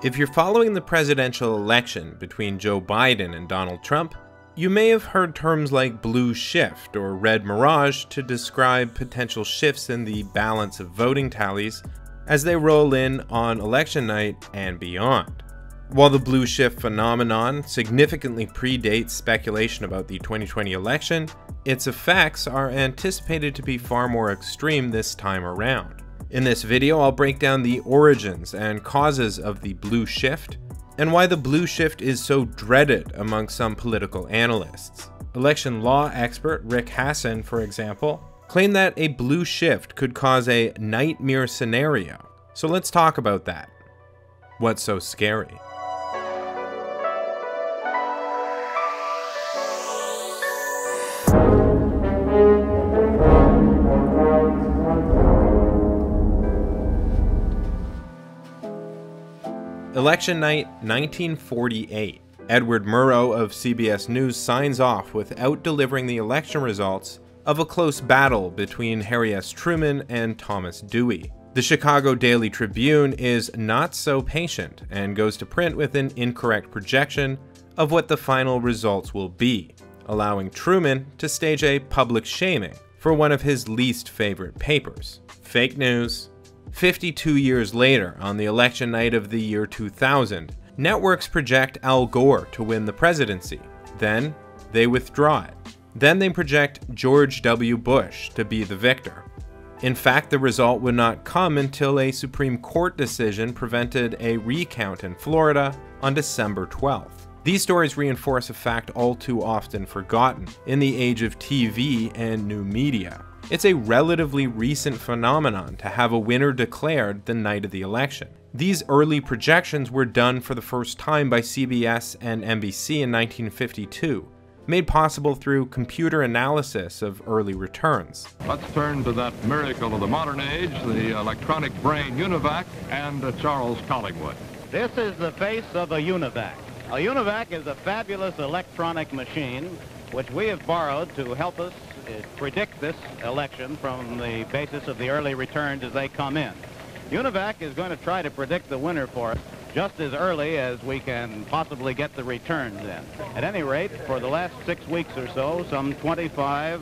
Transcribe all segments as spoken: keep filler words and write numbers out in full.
If you're following the presidential election between Joe Biden and Donald Trump, you may have heard terms like blue shift or red mirage to describe potential shifts in the balance of voting tallies as they roll in on election night and beyond. While the blue shift phenomenon significantly predates speculation about the twenty twenty election, its effects are anticipated to be far more extreme this time around. In this video, I'll break down the origins and causes of the blue shift, and why the blue shift is so dreaded among some political analysts. Election law expert Rick Hasen, for example, claimed that a blue shift could cause a nightmare scenario. So let's talk about that. What's so scary? Election night nineteen forty-eight, Edward Murrow of C B S News signs off without delivering the election results of a close battle between Harry S. Truman and Thomas Dewey. The Chicago Daily Tribune is not so patient and goes to print with an incorrect projection of what the final results will be, allowing Truman to stage a public shaming for one of his least favorite papers. Fake news. fifty-two years later, on the election night of the year two thousand, networks project Al Gore to win the presidency. Then, they withdraw it. Then they project George W. Bush to be the victor. In fact, the result would not come until a Supreme Court decision prevented a recount in Florida on December twelfth. These stories reinforce a fact all too often forgotten in the age of T V and new media. It's a relatively recent phenomenon to have a winner declared the night of the election. These early projections were done for the first time by C B S and N B C in nineteen fifty-two, made possible through computer analysis of early returns. Let's turn to that miracle of the modern age, the electronic brain UNIVAC and uh, Charles Collingwood. This is the face of a UNIVAC. A UNIVAC is a fabulous electronic machine which we have borrowed to help us predict this election from the basis of the early returns as they come in. UNIVAC is going to try to predict the winner for us just as early as we can possibly get the returns in. At any rate, for the last six weeks or so, some twenty-five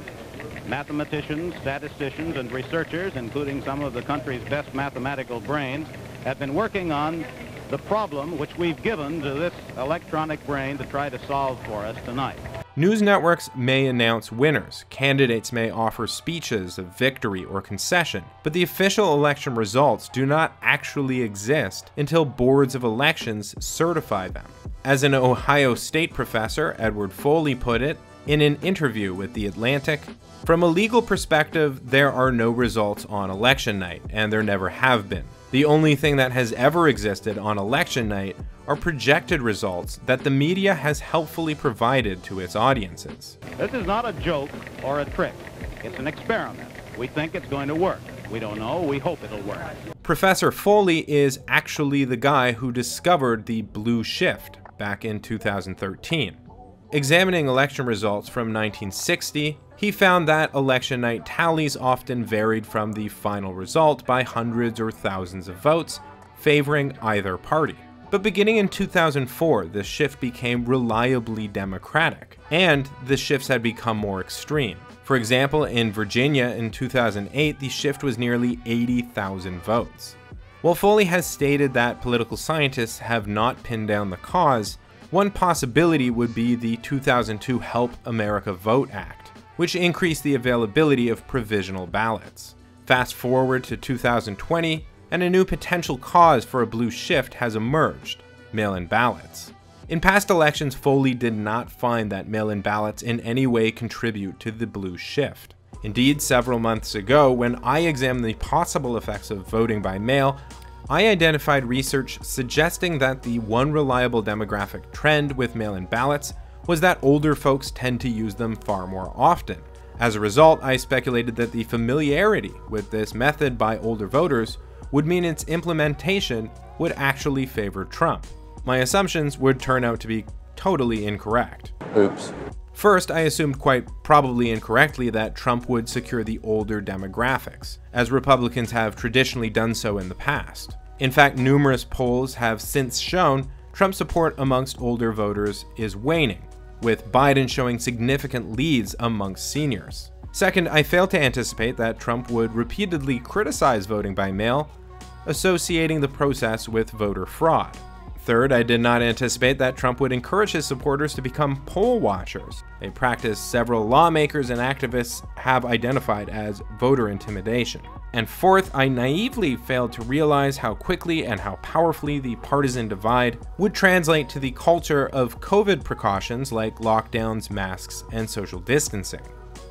mathematicians, statisticians, and researchers, including some of the country's best mathematical brains, have been working on the problem which we've given to this electronic brain to try to solve for us tonight. News networks may announce winners, candidates may offer speeches of victory or concession, but the official election results do not actually exist until boards of elections certify them. As an Ohio State professor, Edward Foley, put it in an interview with The Atlantic, "From a legal perspective, there are no results on election night, and there never have been. The only thing that has ever existed on election night are projected results that the media has helpfully provided to its audiences." This is not a joke or a trick. It's an experiment. We think it's going to work. We don't know. We hope it'll work. Professor Foley is actually the guy who discovered the blue shift back in two thousand thirteen. Examining election results from nineteen sixty, he found that election night tallies often varied from the final result by hundreds or thousands of votes, favoring either party. But beginning in two thousand four, the shift became reliably Democratic, and the shifts had become more extreme. For example, in Virginia in two thousand eight, the shift was nearly eighty thousand votes. While Foley has stated that political scientists have not pinned down the cause, one possibility would be the two thousand two Help America Vote Act, which increased the availability of provisional ballots. Fast forward to two thousand twenty, and a new potential cause for a blue shift has emerged: mail-in ballots. In past elections, Foley did not find that mail-in ballots in any way contribute to the blue shift. Indeed, several months ago, when I examined the possible effects of voting by mail, I identified research suggesting that the one reliable demographic trend with mail-in ballots was that older folks tend to use them far more often. As a result, I speculated that the familiarity with this method by older voters would mean its implementation would actually favor Trump. My assumptions would turn out to be totally incorrect. Oops. First, I assumed quite probably incorrectly that Trump would secure the older demographics, as Republicans have traditionally done so in the past. In fact, numerous polls have since shown Trump's support amongst older voters is waning, with Biden showing significant leads amongst seniors. Second, I failed to anticipate that Trump would repeatedly criticize voting by mail, associating the process with voter fraud. Third, I did not anticipate that Trump would encourage his supporters to become poll watchers, a practice several lawmakers and activists have identified as voter intimidation. And fourth, I naively failed to realize how quickly and how powerfully the partisan divide would translate to the culture of COVID precautions like lockdowns, masks, and social distancing.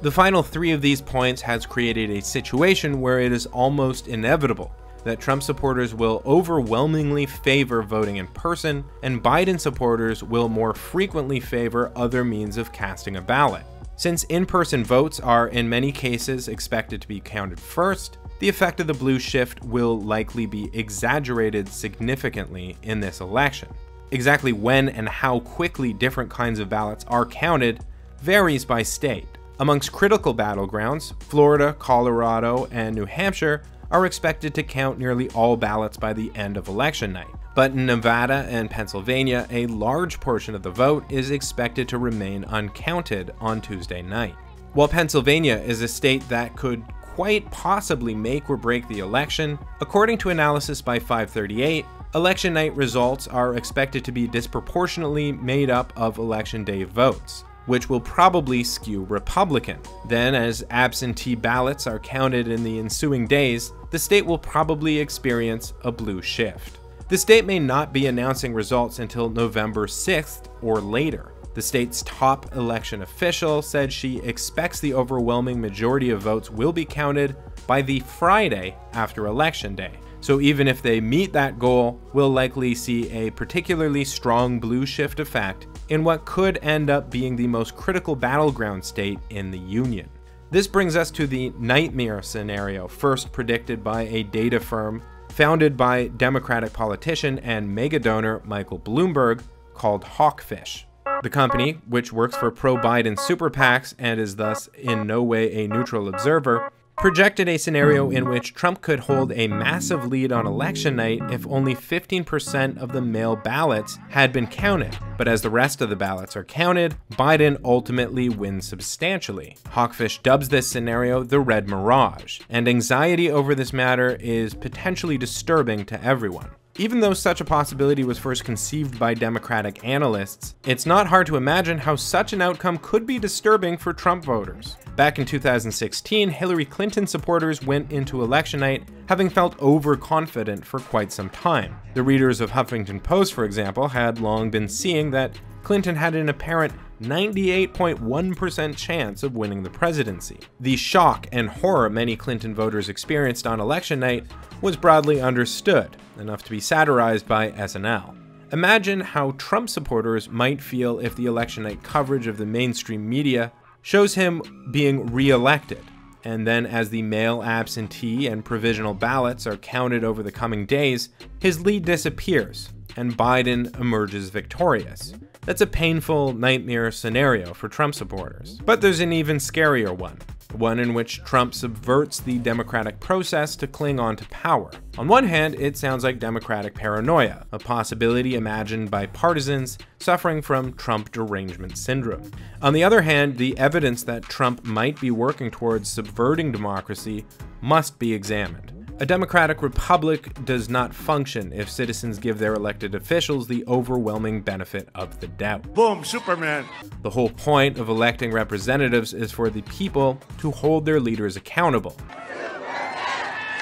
The final three of these points has created a situation where it is almost inevitable that Trump supporters will overwhelmingly favor voting in person, and Biden supporters will more frequently favor other means of casting a ballot. Since in-person votes are in many cases expected to be counted first, the effect of the blue shift will likely be exaggerated significantly in this election. Exactly when and how quickly different kinds of ballots are counted varies by state. Amongst critical battlegrounds, Florida, Colorado, and New Hampshire are expected to count nearly all ballots by the end of election night. But in Nevada and Pennsylvania, a large portion of the vote is expected to remain uncounted on Tuesday night. While Pennsylvania is a state that could quite possibly make or break the election, according to analysis by FiveThirtyEight, election night results are expected to be disproportionately made up of election day votes, which will probably skew Republican. Then, as absentee ballots are counted in the ensuing days, the state will probably experience a blue shift. The state may not be announcing results until November sixth or later. The state's top election official said she expects the overwhelming majority of votes will be counted by the Friday after Election Day. So even if they meet that goal, we'll likely see a particularly strong blue shift effect in what could end up being the most critical battleground state in the union. This brings us to the nightmare scenario first predicted by a data firm founded by Democratic politician and megadonor Michael Bloomberg called Hawkfish. The company, which works for pro-Biden super PACs and is thus in no way a neutral observer, projected a scenario in which Trump could hold a massive lead on election night if only fifteen percent of the mail ballots had been counted. But as the rest of the ballots are counted, Biden ultimately wins substantially. Hawkfish dubs this scenario the Red Mirage, and anxiety over this matter is potentially disturbing to everyone. Even though such a possibility was first conceived by Democratic analysts, it's not hard to imagine how such an outcome could be disturbing for Trump voters. Back in two thousand sixteen, Hillary Clinton supporters went into election night having felt overconfident for quite some time. The readers of Huffington Post, for example, had long been seeing that Clinton had an apparent ninety-eight point one percent chance of winning the presidency. The shock and horror many Clinton voters experienced on election night was broadly understood, enough to be satirized by S N L. Imagine how Trump supporters might feel if the election night coverage of the mainstream media shows him being re-elected, and then as the mail, absentee, and provisional ballots are counted over the coming days, his lead disappears and Biden emerges victorious. That's a painful nightmare scenario for Trump supporters. But there's an even scarier one, one in which Trump subverts the democratic process to cling on to power. On one hand, it sounds like democratic paranoia, a possibility imagined by partisans suffering from Trump derangement syndrome. On the other hand, the evidence that Trump might be working towards subverting democracy must be examined. A democratic republic does not function if citizens give their elected officials the overwhelming benefit of the doubt. Boom, Superman! The whole point of electing representatives is for the people to hold their leaders accountable. Superman!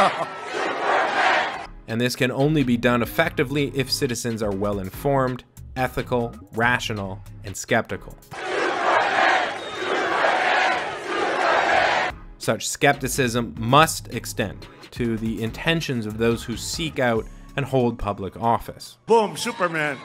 Superman! And this can only be done effectively if citizens are well-informed, ethical, rational, and skeptical. Such skepticism must extend to the intentions of those who seek out and hold public office. Boom, Superman!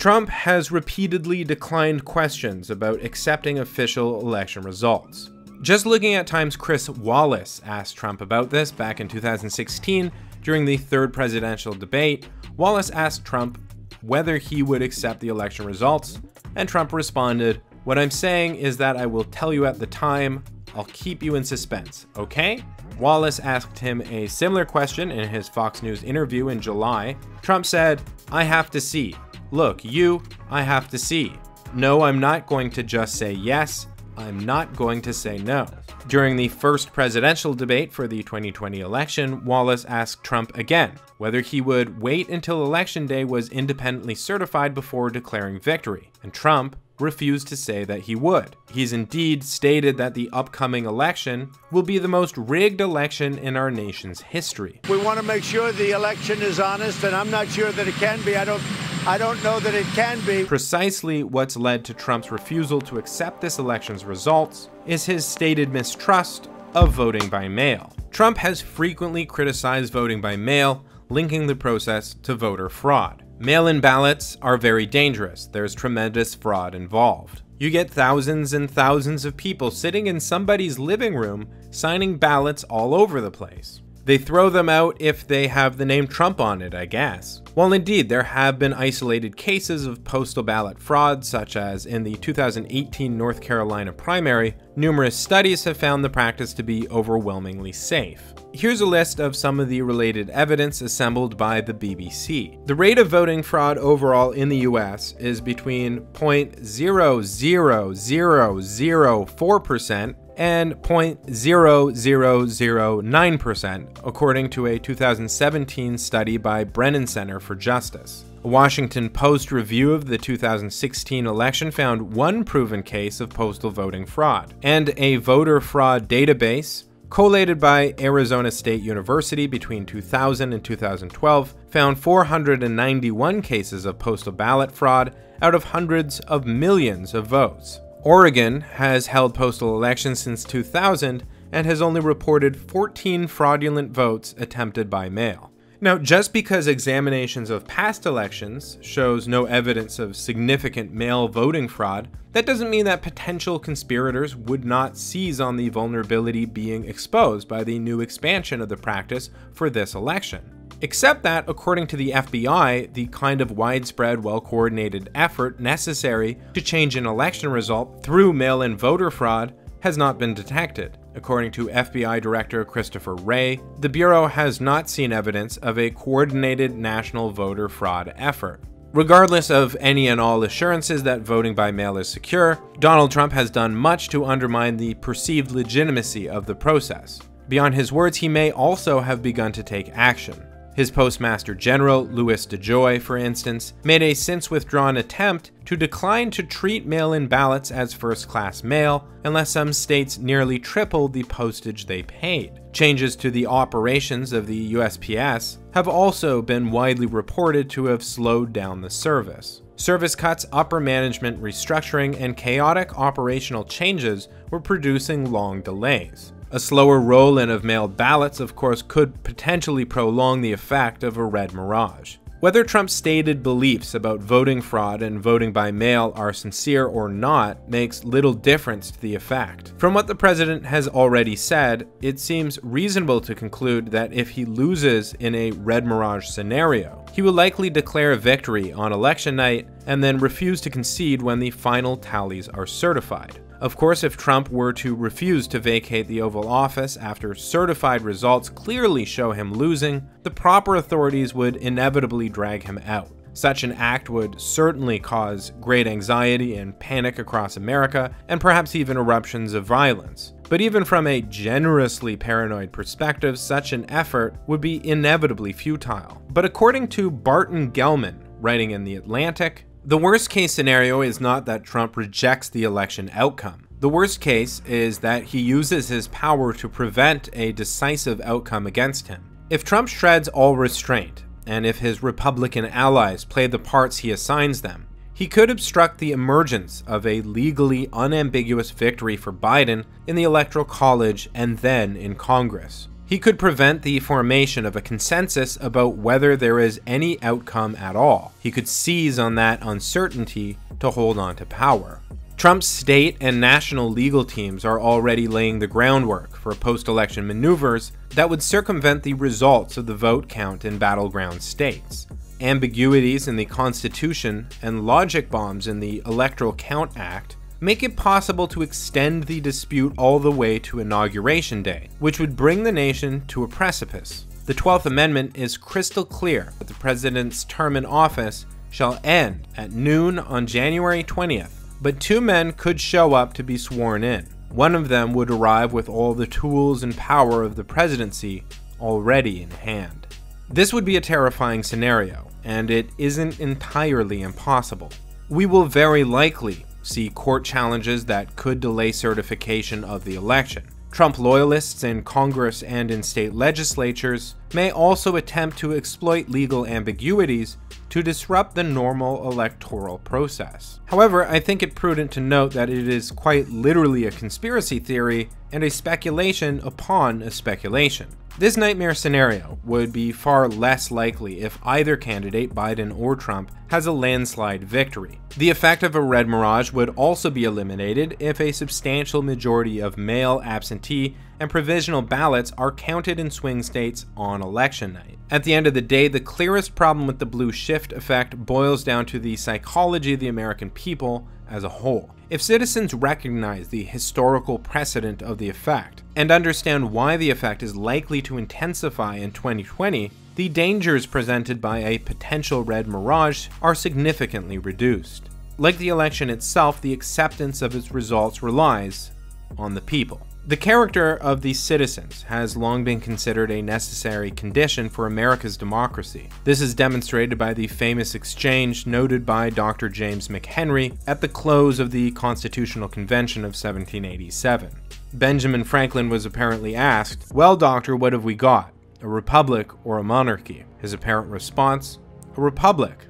Trump has repeatedly declined questions about accepting official election results. Just looking at times Chris Wallace asked Trump about this back in two thousand sixteen during the third presidential debate, Wallace asked Trump whether he would accept the election results, and Trump responded, "What I'm saying is that I will tell you at the time, I'll keep you in suspense, okay?" Wallace asked him a similar question in his Fox News interview in July. Trump said, "I have to see. Look, you, I have to see. No, I'm not going to just say yes. I'm not going to say no." During the first presidential debate for the twenty twenty election, Wallace asked Trump again whether he would wait until Election Day was independently certified before declaring victory, and Trump refused to say that he would. He's indeed stated that the upcoming election will be the most rigged election in our nation's history. We want to make sure the election is honest, and I'm not sure that it can be. I don't I don't know that it can be. Precisely what's led to Trump's refusal to accept this election's results is his stated mistrust of voting by mail. Trump has frequently criticized voting by mail, linking the process to voter fraud. Mail-in ballots are very dangerous. There's tremendous fraud involved. You get thousands and thousands of people sitting in somebody's living room signing ballots all over the place. They throw them out if they have the name Trump on it, I guess. While indeed there have been isolated cases of postal ballot fraud, such as in the two thousand eighteen North Carolina primary, numerous studies have found the practice to be overwhelmingly safe. Here's a list of some of the related evidence assembled by the B B C. The rate of voting fraud overall in the U S is between zero point zero zero zero zero four percent and zero point zero zero zero nine percent, according to a two thousand seventeen study by Brennan Center for Justice. A Washington Post review of the two thousand sixteen election found one proven case of postal voting fraud, and a voter fraud database collated by Arizona State University between two thousand and two thousand twelve found four hundred ninety-one cases of postal ballot fraud out of hundreds of millions of votes. Oregon has held postal elections since two thousand and has only reported fourteen fraudulent votes attempted by mail. Now, just because examinations of past elections shows no evidence of significant mail voting fraud, that doesn't mean that potential conspirators would not seize on the vulnerability being exposed by the new expansion of the practice for this election. Except that, according to the F B I, the kind of widespread, well-coordinated effort necessary to change an election result through mail-in voter fraud has not been detected. According to F B I Director Christopher Wray, the Bureau has not seen evidence of a coordinated national voter fraud effort. Regardless of any and all assurances that voting by mail is secure, Donald Trump has done much to undermine the perceived legitimacy of the process. Beyond his words, he may also have begun to take action. His Postmaster General, Louis DeJoy, for instance, made a since-withdrawn attempt to decline to treat mail-in ballots as first-class mail unless some states nearly tripled the postage they paid. Changes to the operations of the U S P S have also been widely reported to have slowed down the service. Service cuts, upper management restructuring, and chaotic operational changes were producing long delays. A slower roll-in of mailed ballots, of course, could potentially prolong the effect of a red mirage. Whether Trump's stated beliefs about voting fraud and voting by mail are sincere or not makes little difference to the effect. From what the president has already said, it seems reasonable to conclude that if he loses in a red mirage scenario, he will likely declare victory on election night and then refuse to concede when the final tallies are certified. Of course, if Trump were to refuse to vacate the Oval Office after certified results clearly show him losing, the proper authorities would inevitably drag him out. Such an act would certainly cause great anxiety and panic across America, and perhaps even eruptions of violence. But even from a generously paranoid perspective, such an effort would be inevitably futile. But according to Barton Gellman, writing in The Atlantic, the worst case scenario is not that Trump rejects the election outcome. The worst case is that he uses his power to prevent a decisive outcome against him. If Trump shreds all restraint, and if his Republican allies play the parts he assigns them, he could obstruct the emergence of a legally unambiguous victory for Biden in the Electoral College and then in Congress. He could prevent the formation of a consensus about whether there is any outcome at all. He could seize on that uncertainty to hold on to power. Trump's state and national legal teams are already laying the groundwork for post-election maneuvers that would circumvent the results of the vote count in battleground states. Ambiguities in the Constitution and logic bombs in the Electoral Count Act make it possible to extend the dispute all the way to Inauguration Day, which would bring the nation to a precipice. The twelfth Amendment is crystal clear that the president's term in office shall end at noon on January twentieth, but two men could show up to be sworn in. One of them would arrive with all the tools and power of the presidency already in hand. This would be a terrifying scenario, and it isn't entirely impossible. We will very likely see court challenges that could delay certification of the election. Trump loyalists in Congress and in state legislatures may also attempt to exploit legal ambiguities to disrupt the normal electoral process. However, I think it prudent to note that it is quite literally a conspiracy theory and a speculation upon a speculation. This nightmare scenario would be far less likely if either candidate, Biden or Trump, has a landslide victory. The effect of a red mirage would also be eliminated if a substantial majority of mail, absentee, and provisional ballots are counted in swing states on election night. At the end of the day, the clearest problem with the blue shift effect boils down to the psychology of the American people as a whole. If citizens recognize the historical precedent of the effect and understand why the effect is likely to intensify in twenty twenty, the dangers presented by a potential red mirage are significantly reduced. Like the election itself, the acceptance of its results relies on the people. The character of the citizens has long been considered a necessary condition for America's democracy. This is demonstrated by the famous exchange noted by Doctor James McHenry at the close of the Constitutional Convention of seventeen eighty-seven. Benjamin Franklin was apparently asked, "Well, doctor, what have we got? A republic or a monarchy?" His apparent response, "A republic,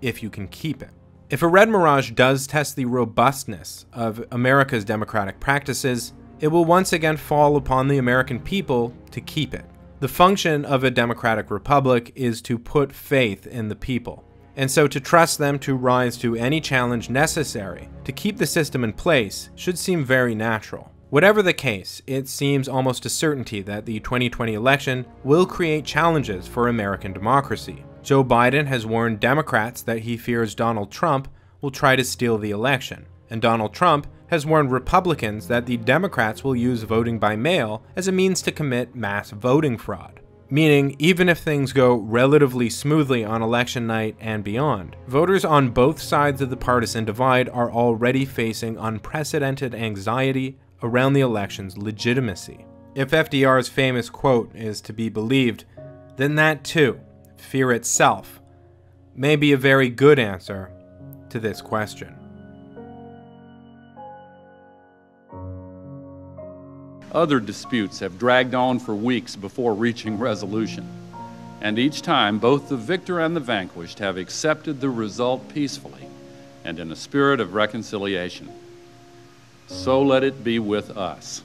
if you can keep it." If a red mirage does test the robustness of America's democratic practices, it will once again fall upon the American people to keep it. The function of a democratic republic is to put faith in the people, and so to trust them to rise to any challenge necessary to keep the system in place should seem very natural. Whatever the case, it seems almost a certainty that the twenty twenty election will create challenges for American democracy. Joe Biden has warned Democrats that he fears Donald Trump will try to steal the election, and Donald Trump has warned Republicans that the Democrats will use voting by mail as a means to commit mass voting fraud. Meaning, even if things go relatively smoothly on election night and beyond, voters on both sides of the partisan divide are already facing unprecedented anxiety around the election's legitimacy. If F D R's famous quote is to be believed, then that too, fear itself, may be a very good answer to this question. Other disputes have dragged on for weeks before reaching resolution, and each time both the victor and the vanquished have accepted the result peacefully and in a spirit of reconciliation. So let it be with us.